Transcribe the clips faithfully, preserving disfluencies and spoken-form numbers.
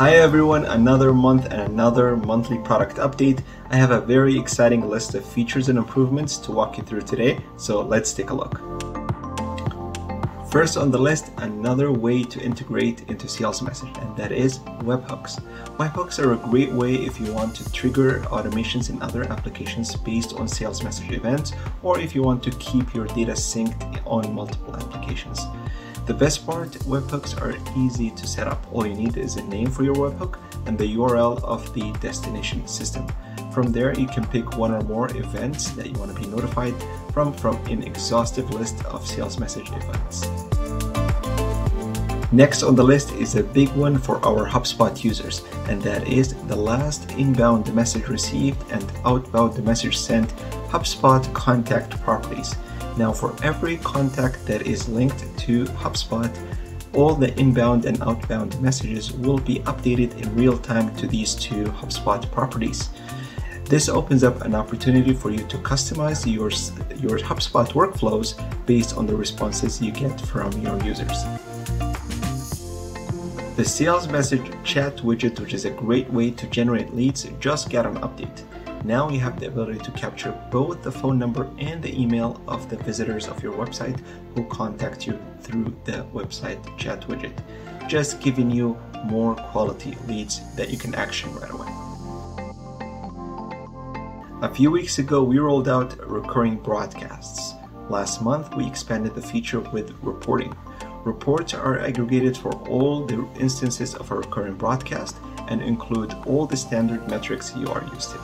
Hi everyone, another month and another monthly product update. I have a very exciting list of features and improvements to walk you through today, so let's take a look. First on the list, another way to integrate into Salesmsg, and that is Webhooks. Webhooks are a great way if you want to trigger automations in other applications based on Salesmsg events, or if you want to keep your data synced on multiple applications. The best part, webhooks are easy to set up. All you need is a name for your webhook and the U R L of the destination system. From there, you can pick one or more events that you want to be notified from from an exhaustive list of Salesmsg events. Next on the list is a big one for our HubSpot users, and that is the last inbound message received and outbound message sent HubSpot contact properties. Now, for every contact that is linked to HubSpot, all the inbound and outbound messages will be updated in real time to these two HubSpot properties. This opens up an opportunity for you to customize your, your HubSpot workflows based on the responses you get from your users. The Salesmsg chat widget, which is a great way to generate leads, just got an update. Now you have the ability to capture both the phone number and the email of the visitors of your website who contact you through the website chat widget, just giving you more quality leads that you can action right away. A few weeks ago, we rolled out recurring broadcasts. Last month, we expanded the feature with reporting. Reports are aggregated for all the instances of a recurring broadcast and include all the standard metrics you are used to.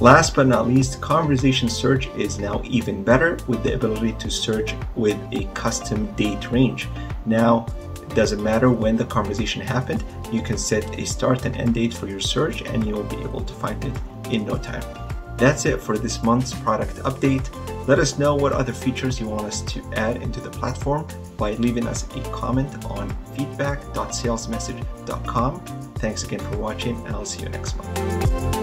Last but not least, conversation search is now even better with the ability to search with a custom date range. Now, it doesn't matter when the conversation happened, you can set a start and end date for your search and you'll be able to find it in no time. That's it for this month's product update. Let us know what other features you want us to add into the platform by leaving us a comment on feedback dot salesmsg dot com. Thanks again for watching, and I'll see you next month.